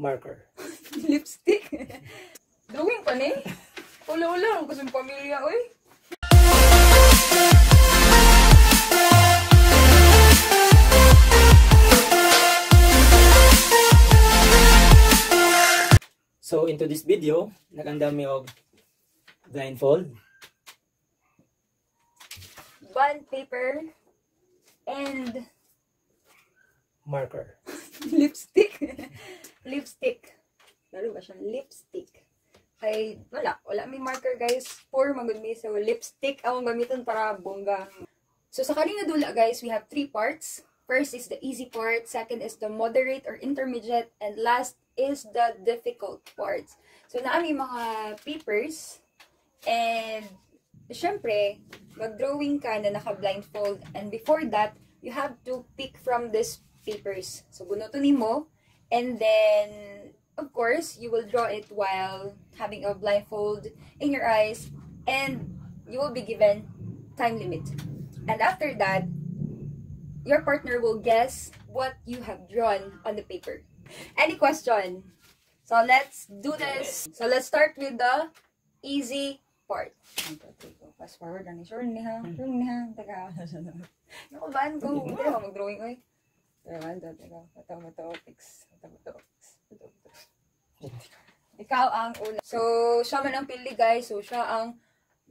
marker. Lipstick? Drawing pa ni? Ula-ula, ang kasing pamilya, oy. So, into this video, nagandami og blindfold, bond paper, and marker. Lipstick? Lipstick. Lalo ba siyang lipstick? Kay, wala may marker, guys. Poor magud mi. So, lipstick ang gamiton para bongga. So, sa kaning dula, guys, we have three parts. First is the easy part, second is the moderate or intermediate, and last is the difficult parts. So, naami mga papers, and syempre, mag-drawing ka na naka-blindfold, and before that, you have to pick from these papers. So, bunuto ni mo, and then, of course, you will draw it while having a blindfold in your eyes, and you will be given time limit. And after that, your partner will guess what you have drawn on the paper. Any question? So let's do this. So let's start with the easy part. Fast forward lang. Sure niya. Sure niya. Taka. Naku baan ko. Hindi ako mag-drawing ko eh. Ikaw ang una. So siya man ang pili, guys. So siya ang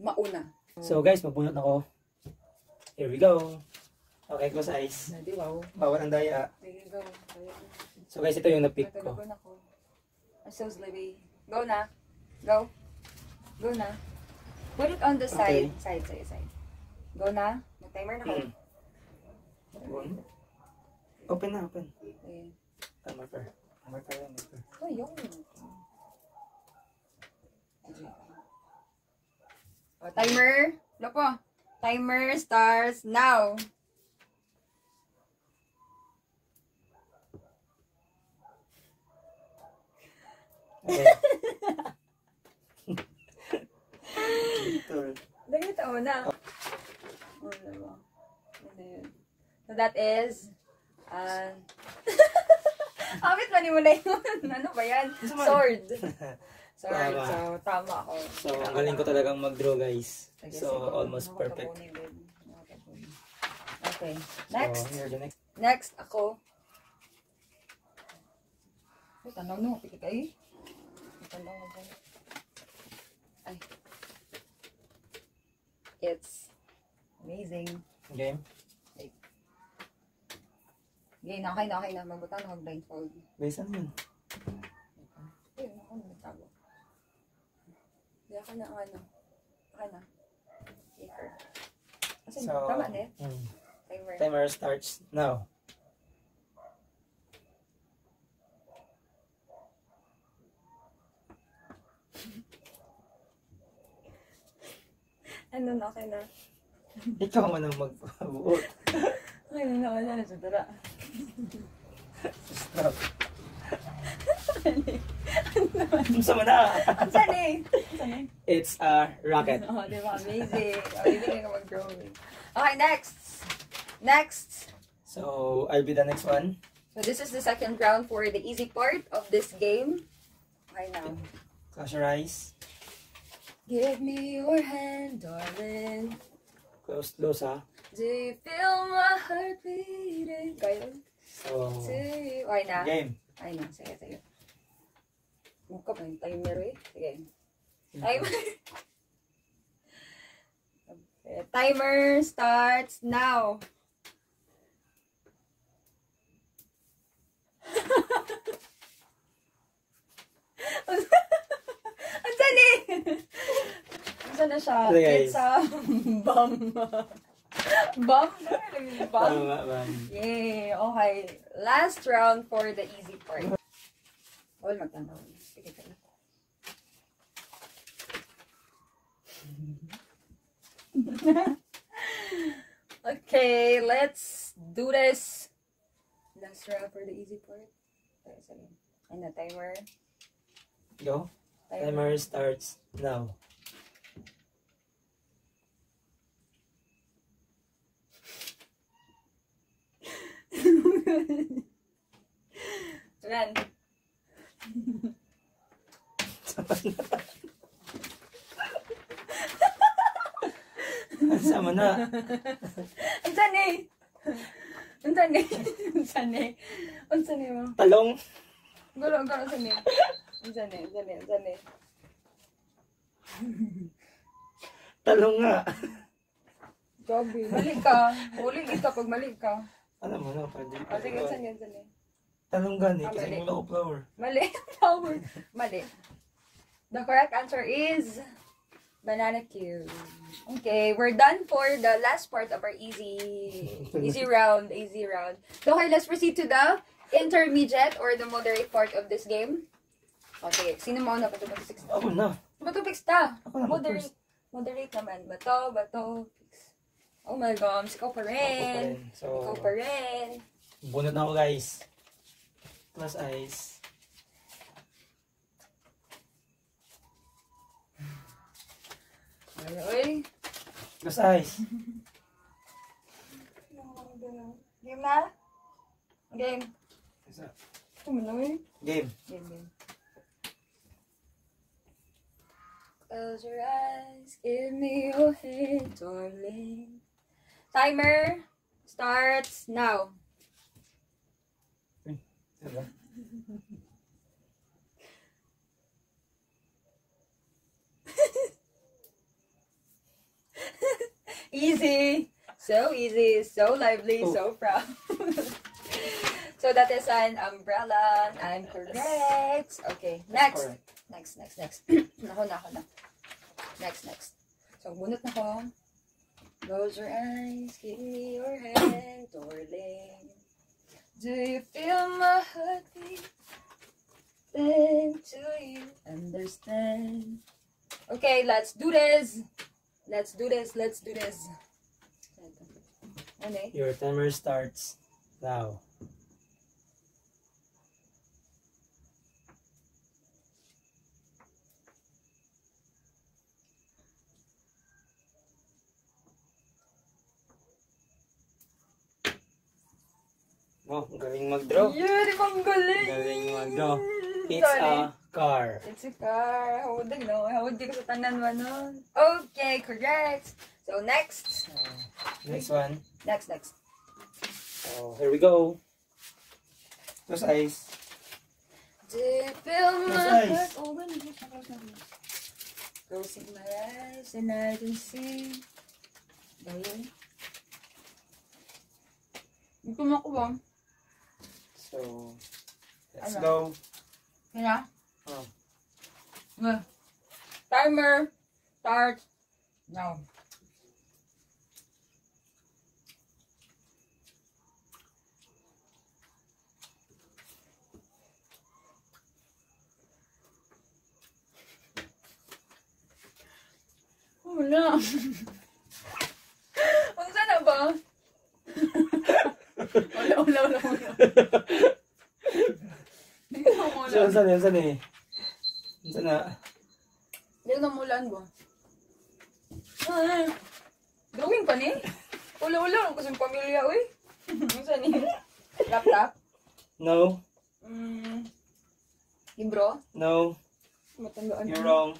mauna. So guys, magbunot ako. Here we go. Okay, close eyes. Bawal ang daya. So guys, ito yung na-pick ko. I'm so sleepy. Go na. Go. Go na. Put it on the side. Okay. Side. Go na. Nag-timer na ko. Open na, open. Okay. Marker. Oh, yun. Timer. Lopo. Timer starts now. Okay. So that is Amit manimulay mo. Ano ba yan? Sword. So tama ako. So ang galing ko talagang mag-draw, guys. So almost perfect. Okay. Next ako. Ay, tanaw nung kapit kayo. It's amazing. Game? Game na, okay na. Magbutang na mag-blindfold. Besan yun? Ayun, ako na nagtago. Diyan ka na ang ano. Paper. Kasi tama na eh. Timer starts now. Ano na, okay na. Ikaw man ang magpabuot. Okay na, wala na siya, tara. Stop. Sama na. Saan eh? It's a rocket. Oo, diba? Amazing. Amazing ka mag-drawing. Okay, next. So, I'll be the next one. So, this is the second round for the easy part of this game. Okay na. Close your eyes. Give me your hand, darling. Close, ha? Do you feel my heart beating? Kaya? So, okay na. Game. Okay na, sige. Mukha pa yung timer eh. Sige. Timer starts now. Ano na siya? It's a Bum. Yay! Okay. Last round for the easy part. Huwag magtanaw. Sige ka na. Okay, let's do this. Last round for the easy part. And the timer. Go. Timer starts now. Run. Sama na. Unsa ni mo? Talong. Gulo sa ni. Unsa ni. Talong nga. Gabi. Malik ka. Uli kita pag malik ka. Ano mo na pwede. O sige, unsa ni. Talong gani kasi low flower. Mali. The correct answer is banana cube. Okay, we're done for the last part of our easy round. So, okay, let's proceed to the intermediate or the moderate part of this game. Okay, sino mo na patupag six? Ako na. Patupag ta. Moderate naman. Bato. Oh my God, ikaw pa rin. Bunot na ako, guys. Plus ice. Oy. Plus ice. Game na? Game. Isa. Tumuloy. Game. Close your eyes, give me your hand, darling. Timer starts now. Easy, so easy, so lively, so proud. So that is an umbrella. I'm correct. Okay, next. Next. So bunot na ko. Close your eyes, give me your hand, darling. Do you feel my heartbeat? Then do you understand? Okay, let's do this. Okay. Your timer starts now. Oh, galing mag-draw. Galing mag-draw. It's a car. It's a car. Hawdig sa tanan mo nun. Okay, correct. So, next. Next one. Next. So, here we go. Plus ice. Plus ice. Closing my eyes and I don't see. Galing. Hindi ko makuha. So, let's go. Yeah. Oh. Timer start now. Oh no. Unsa na ba? Wala. Saan na? Dito na mulan ba? Drawing pa ni? Ula-ula. Kasi pamilya, uy. Saan ni? Laptop? No. Libro? No. Matandaan. You're wrong.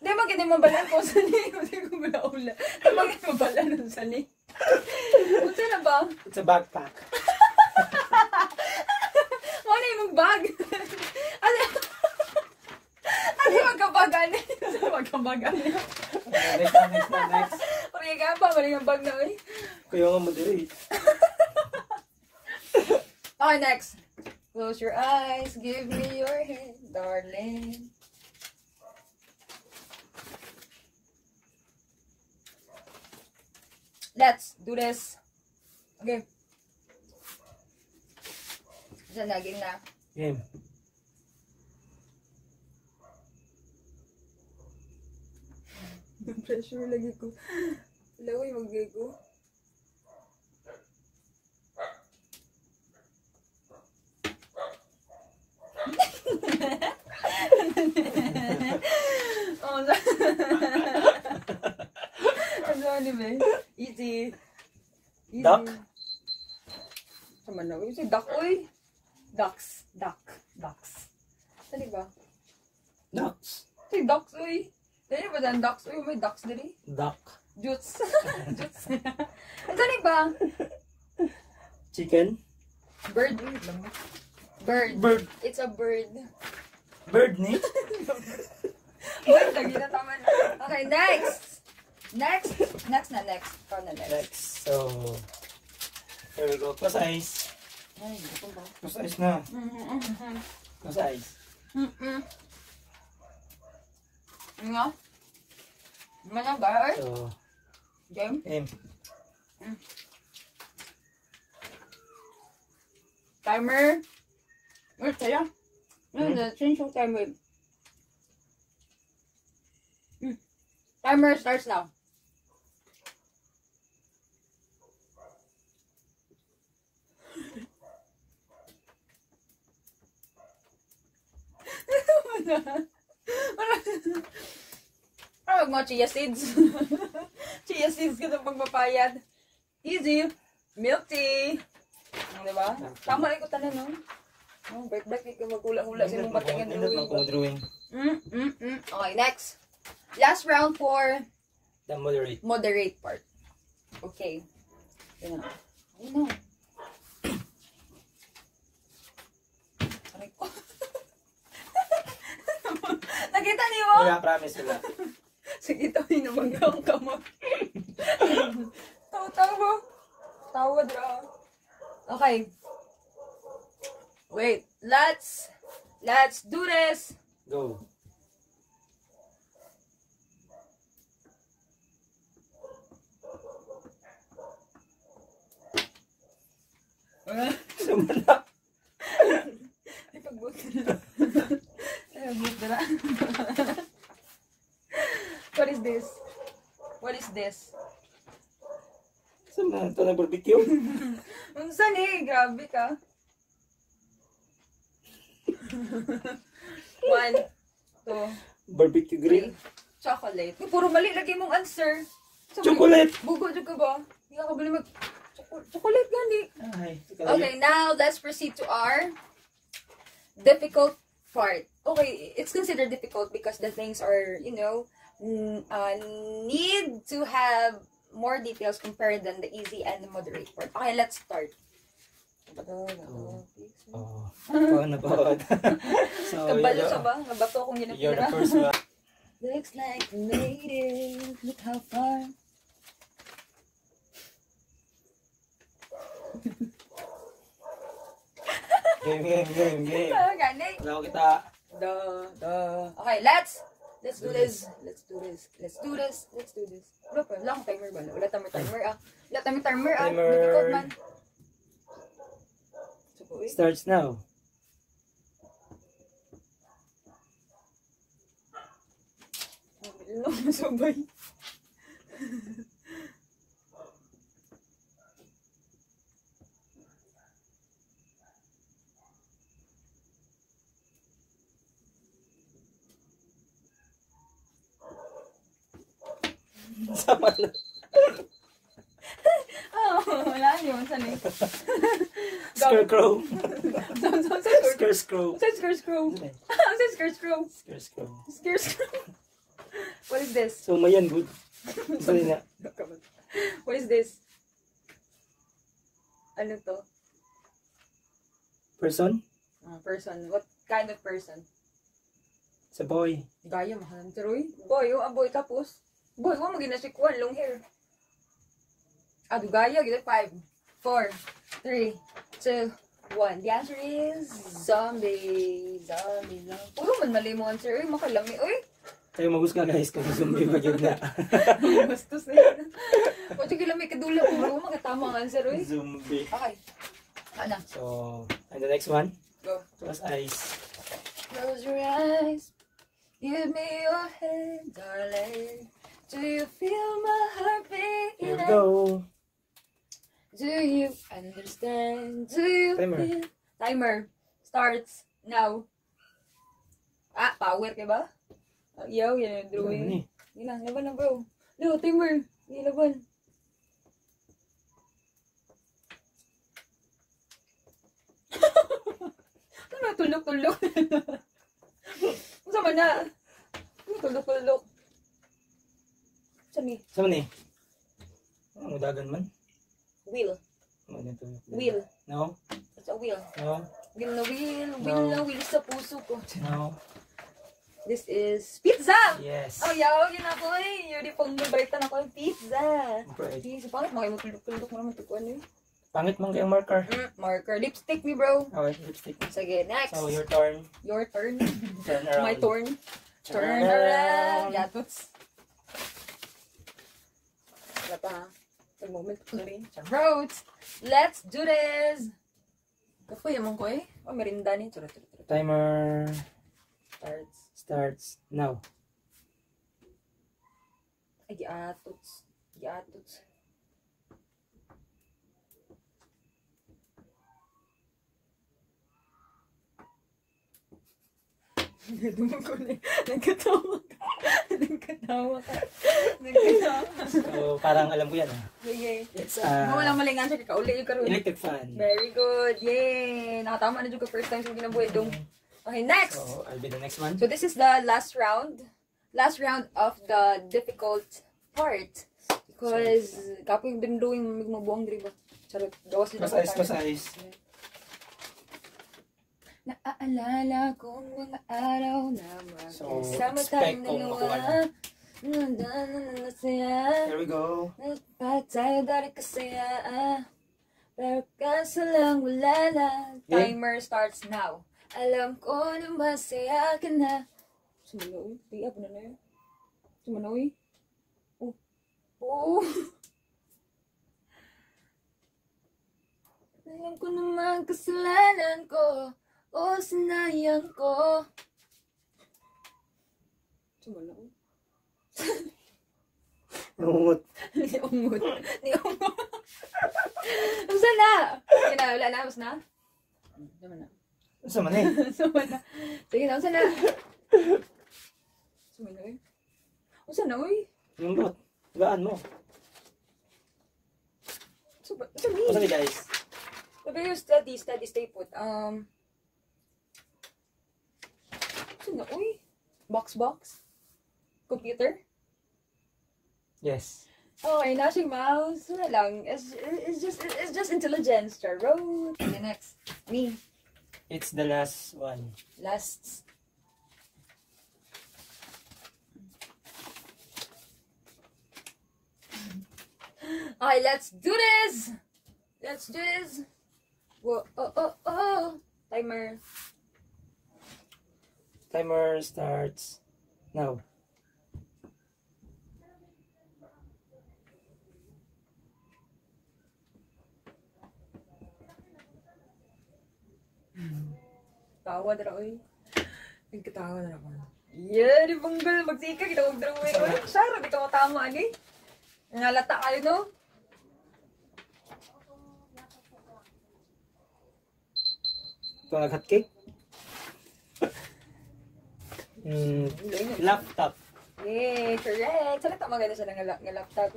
Hindi, magkita yung mabalan ko. Saan ni? Hindi ko ula-ula. Magkita yung mabalan. Saan ni? Saan na ba? It's a backpack. Bag. Ano magkabagan? Next. Pariga pa, maling bag na ulit. Kaya nga moderate. Okay, next. Close your eyes, give me your hand, darling. Let's do this. Okay. Diyan na, game na. Game. Pressure lagi ko. Laway mag-gago. Easy. Duck? Saman na. Duck, oy. Ducks. Dali ba? Ducks. Say ducks oi. Dali ba dan ducks oi, may ducks dali? Duck. Jutes. Jutes. Dali ba? Chicken. Bird. It's a bird. Bird ni? Bird lagi na tama na. Okay, next. Ikaw na next. So, here we go. Precise. Ay, ito ba? Precise na. Precise. Ano? Ano ba? So, game? Timer. Wait, kaya? Change yung timer. Timer starts now. Parang mga chia seeds. Chia seeds ka na pagpapayad. Easy. Milk tea. Diba? Tama rin ko tanan, no? Oh, break. Ikaw maghula-hula sinong matingin drawing. Okay, next. Last round for the moderate part. Okay. Yan na. Ay, no. Aray ko. Nakita niyo? Wala, promise sila. Sige, tawin na magkakang kamot. Tawa. Tawad ra. Okay. Wait, let's do this. Go. Sumala. Ay, pagbuti na. What is this? Sumala, ito na barbecue. Unsan eh, grabe ka. 1, 2, barbecue grill. Chocolate. Ay, puro mali lagi mong answer. So, chocolate. Bugo juga ba? Hindi ka kabali chocolate gani. Ay, okay, now let's proceed to our difficult part. Okay, it's considered difficult because the things are, need to have more details compared than the easy and the moderate part. Okay, let's start. So you're the first one. Looks like we made it. Look how far. Game. Hello kita. Okay, let's do this. Wala timer ba? Wala timer. Difficult man. Starts now. Hello, masabay. Sama na. Wala yun. Sanay. Scarecrow. Scarecrow. What is this? So, mayan, good. Sanay na. What is this? Ano to? Person? Person. What kind of person? It's a boy. Gaya, mahalang taroy. Boy, oh, a boy tapos. Boy, huwag mo ginasikuan, long hair. Adugaya, gila 5, 4, 3, 2, 1. The answer is zombie. Uy, man mali mo answer. Uy, makalami. Uy! Tayo magus ka guys, kung zombie magyag na. Bastos na yun. Huwag siya gila may kadula. Uy, magkatama ang answer. Uy. Zombie. Okay. Ano? So, and the next one? Go. Close eyes. Close your eyes. Give me your hand, darling. Do you feel my heart beating? Here we go. Do you understand? Do you feel? Timer starts now. Ah, power ka ba? Yo, yan yung drawing. Ilang, laban na bro. No, timer. Laban. Tulok-tulok. Sama na. Tulok-tulok. Sama ni. Sama ni. Mudagan man. Wheel. Wheel. No. It's a wheel. No. Wheel na wheel. Wheel na wheel sa puso ko. No. This is pizza! Yes! Oh, yaw! Yun ako eh! Yun pong nabritan ako yung pizza! Right. Yes, pangit mo kayo matulog-tulog mo naman ito ko ano eh. Pangit mo kayong marker. Marker. Lipstick me bro! Okay, lipstick. Sige, next! So, your turn. Your turn. Turn around. My turn. Turn around! Yatots! Wala pa ha? Wala moment ko na rin. Charot! Let's do this! Kapo yaman ko eh. O, merinda ni. Timer! Starts. Starts now. Ay, giatots. Giatots. Dumog ko na. Nagkatawa ka. Nagkatawa ka. Nagkatawa ka. So, parang alam ko yan. Yay, yay. Walang maling answer. Kauli yung karoon. Electric fan. Very good. Yay. Nakatama na dyan ka first time sa ginabuhay dong. Okay, next! So, I'll be the next one. So, this is the last round. Last round of the difficult part. Because, kapag din doing magmabuang driba. Charot, gawas nito. Pasayos, pasayos. Naaalala kong mga araw na mag-isama tayong dalawa. Here we go. Nagpatayo dari kasaya. Pero kaso lang wala na. Timer starts now. Alam ko na masaya ka na. Sumanoy. Di ako na na yun. Sumanoy. Oh. Oh. Alam ko naman kasalanan ko. Oh, sinayang ko. Sumanoy. Ungot. Ni ungot. Ni ungot. Basta na. Sige na. Wala na. Basta na. Sama na. Sama na eh. Sama na. Sige na, usan na. Sama na eh. Usan na eh. Nungot. Gaan mo. Sumi. Usan na guys. Sabi yung steady, steady, stay put. Usan na eh. Box, box. Computer. Yes. Oh, ay na siyang mouse. Wala lang. It's just intelligence. Charot. Okay, next. Me. It's the last one. Last. Alright, let's do this. Let's do this. Whoa, oh, oh, oh. Timer. Timer starts now. Tawa na ako eh. Nagkatawa na ako. Yeah, di banggal. Magsika. Kitawag na ako eh. Sarap. Ito ang tama eh. Nalata kayo no? Ito ang nag-hotcake? Laptop. Yeah, correct. Sarap maganda siya ng laptop.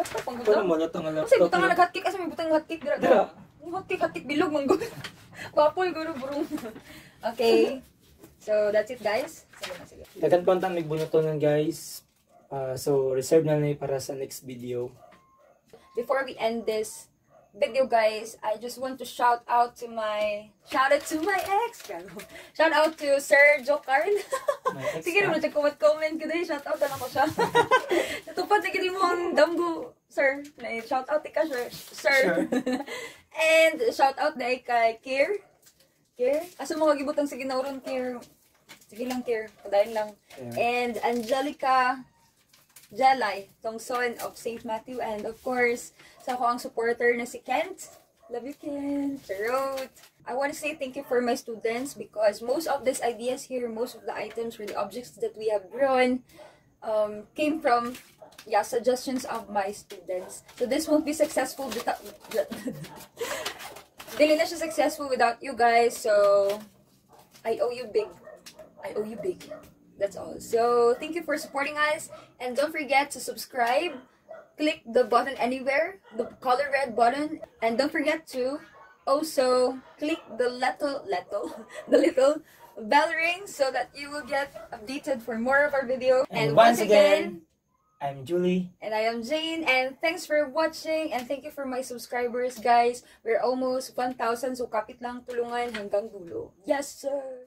Laptop ang gusto. Ito ang malata ng laptop. Kasi butang ang nag-hotcake. Kasi may butang ang hotcake. Dira. Hotcake. Bilog. Manggol. Wapol, guru, burung. Okay. So, that's it, guys. Sige na, sige. Dagan po ang tamig bunutunan, guys. So, reserve na lang para sa next video. Before we end this video, guys, I just want to shout out to my ex. Shout out to Sir Joe Carl. Sige naman, comment ko din. Shout out na ako siya. Natupad, sige din mo ang damgo, sir. Shout out ka, sir. And shout out na kay Kier. Kier? Aso mga gibutang sige na uron, Kier. Sige lang, Kier. Kadayan lang. Yeah. And Angelica Jalay, tong son of St. Matthew. And of course, sa ako ang supporter na si Kent. Love you, Kent. Charot. I want to say thank you for my students because most of these ideas here, most of the items or the objects that we have drawn came from suggestions of my students. So this won't be successful without you guys. So I owe you big. That's all. So thank you for supporting us and don't forget to subscribe. Click the button anywhere, the color red button, and don't forget to Also, click the little bell ring so that you will get updated for more of our video. And once again, I'm Julie. And I am Jane. And thanks for watching. And thank you for my subscribers, guys. We're almost 1,000. So kapit lang tulungan hanggang dulo. Yes, sir.